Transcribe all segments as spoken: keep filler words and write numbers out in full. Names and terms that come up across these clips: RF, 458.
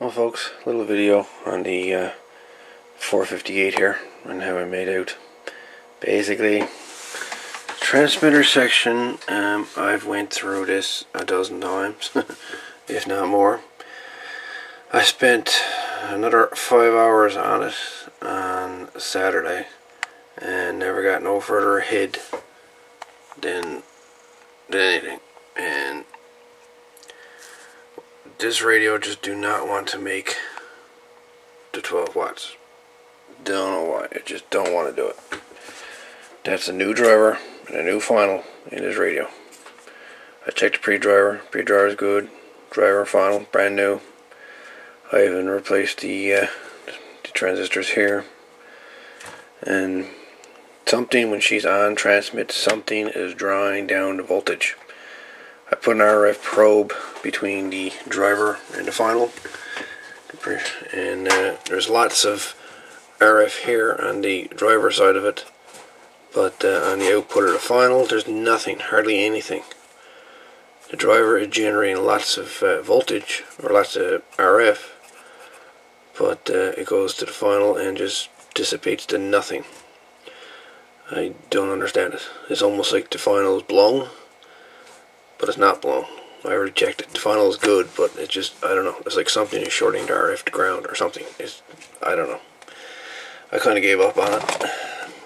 Well folks, little video on the uh, four fifty-eight here and how I made out. Basically, transmitter section, um, I've went through this a dozen times, if not more. I spent another five hours on it on Saturday and never got no further ahead than, than anything. And this radio just do not want to make the twelve watts. Don't know why. I just don't want to do it. That's a new driver and a new final in this radio. I checked the pre-driver. Pre-driver is good. Driver, final, brand new. I even replaced the, uh, the transistors here. And something, when she's on transmit, something is drawing down the voltage. I put an R F probe between the driver and the final, and uh, there's lots of R F here on the driver side of it, but uh, on the output of the final there's nothing, hardly anything. The driver is generating lots of uh, voltage, or lots of R F, but uh, it goes to the final and just dissipates to nothing. I don't understand it. It's almost like the final is blown, but it's not blown. I reject it. The final is good, but it's just, I don't know. It's like something is shorting the R F to ground or something. It's, I don't know. I kind of gave up on it,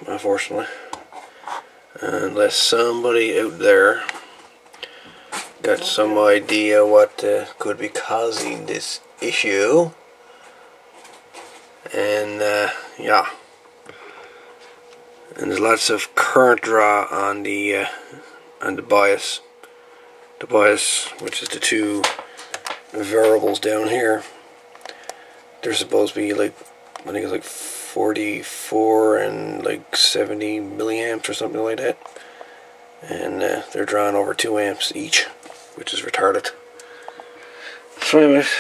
unfortunately. Unless somebody out there got some idea what uh, could be causing this issue. And, uh, yeah. And there's lots of current draw on the, uh, on the bias. The bias, which is the two variables down here, they're supposed to be like, I think it's like forty-four and like seventy milliamps or something like that, and uh, they're drawing over two amps each, which is retarded. So anyways,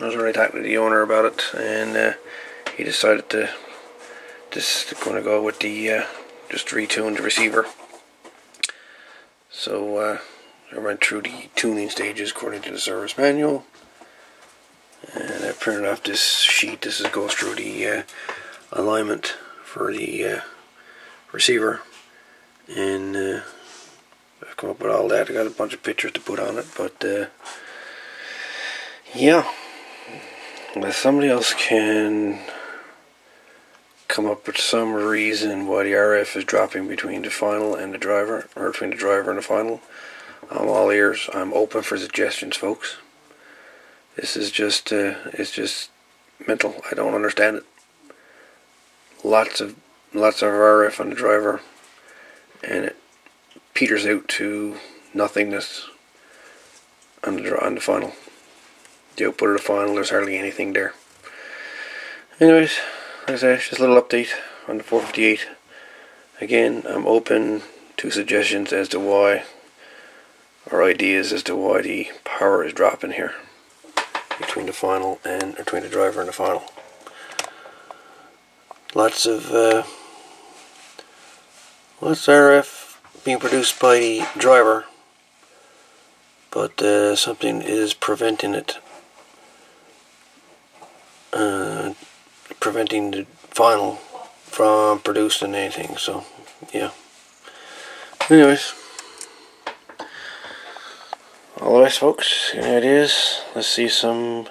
I was already talking to the owner about it, and uh, he decided to just going to go with the uh, just retune the receiver. So. Uh, I went through the tuning stages according to the service manual, and I printed off this sheet. This is, goes through the uh, alignment for the uh, receiver, and uh, I've come up with all that. I got a bunch of pictures to put on it, but uh, yeah, unless somebody else can come up with some reason why the R F is dropping between the final and the driver, or between the driver and the final, I'm all ears. I'm open for suggestions, folks. This is just, uh, it's just mental. I don't understand it. Lots of, lots of R F on the driver, and it peters out to nothingness on the, on the final. The output of the final, there's hardly anything there. Anyways, like I said, just a little update on the four fifty-eight. Again, I'm open to suggestions as to why, or ideas as to why the power is dropping here between the final and between the driver and the final. Lots of uh, lots of R F being produced by the driver, but uh, something is preventing it, uh, preventing the final from producing anything. So yeah. Anyways. All right, folks, here it is. Let's see some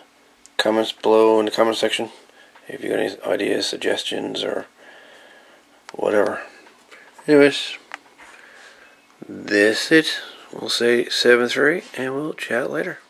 comments below in the comment section. If you got any ideas, suggestions, or whatever. Anyways, this it. We'll say seven three, and we'll chat later.